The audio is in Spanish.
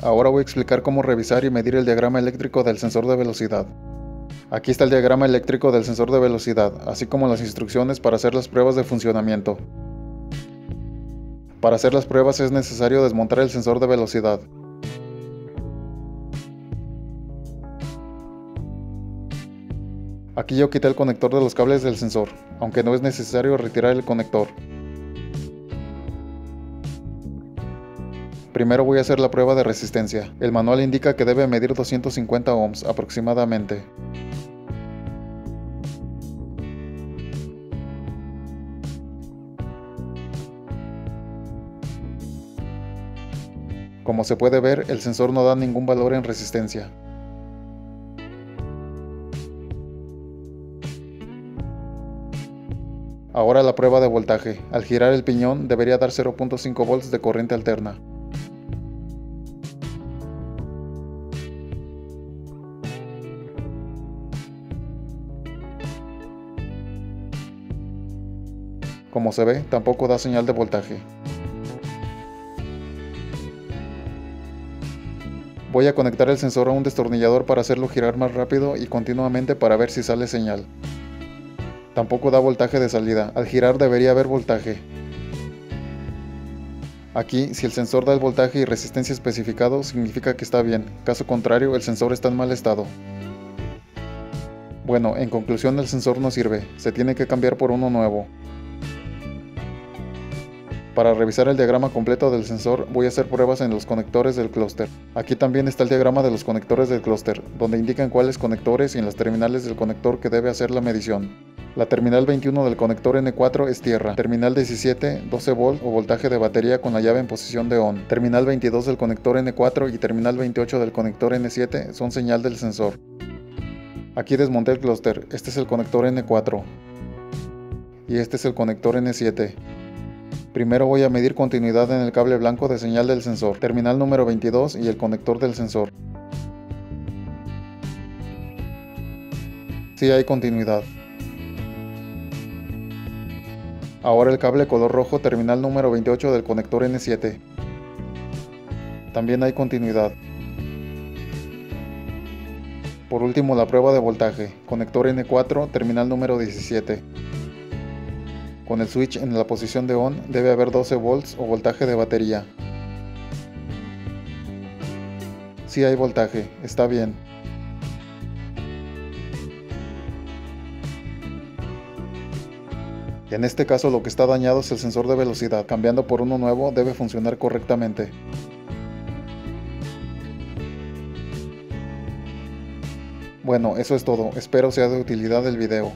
Ahora voy a explicar cómo revisar y medir el diagrama eléctrico del sensor de velocidad. Aquí está el diagrama eléctrico del sensor de velocidad, así como las instrucciones para hacer las pruebas de funcionamiento. Para hacer las pruebas es necesario desmontar el sensor de velocidad. Aquí yo quité el conector de los cables del sensor, aunque no es necesario retirar el conector. Primero voy a hacer la prueba de resistencia. El manual indica que debe medir 250 ohms aproximadamente. Como se puede ver, el sensor no da ningún valor en resistencia. Ahora la prueba de voltaje. Al girar el piñón debería dar 0.5 volts de corriente alterna. Como se ve, tampoco da señal de voltaje. Voy a conectar el sensor a un destornillador para hacerlo girar más rápido y continuamente para ver si sale señal. Tampoco da voltaje de salida, al girar debería haber voltaje. Aquí, si el sensor da el voltaje y resistencia especificado, significa que está bien, caso contrario el sensor está en mal estado. Bueno, en conclusión el sensor no sirve, se tiene que cambiar por uno nuevo. Para revisar el diagrama completo del sensor voy a hacer pruebas en los conectores del clúster. Aquí también está el diagrama de los conectores del clúster, donde indican cuáles conectores y en las terminales del conector que debe hacer la medición. La terminal 21 del conector N4 es tierra, terminal 17, 12 volt o voltaje de batería con la llave en posición de on, terminal 22 del conector N4 y terminal 28 del conector N7 son señal del sensor. Aquí desmonté el clúster, este es el conector N4 y este es el conector N7. Primero voy a medir continuidad en el cable blanco de señal del sensor, terminal número 22 y el conector del sensor. Sí hay continuidad. Ahora el cable color rojo terminal número 28 del conector N7. También hay continuidad. Por último la prueba de voltaje, conector N4 terminal número 17. Con el switch en la posición de on debe haber 12 volts o voltaje de batería. Sí hay voltaje, está bien. En este caso lo que está dañado es el sensor de velocidad, cambiando por uno nuevo debe funcionar correctamente. Bueno, eso es todo, espero sea de utilidad el video.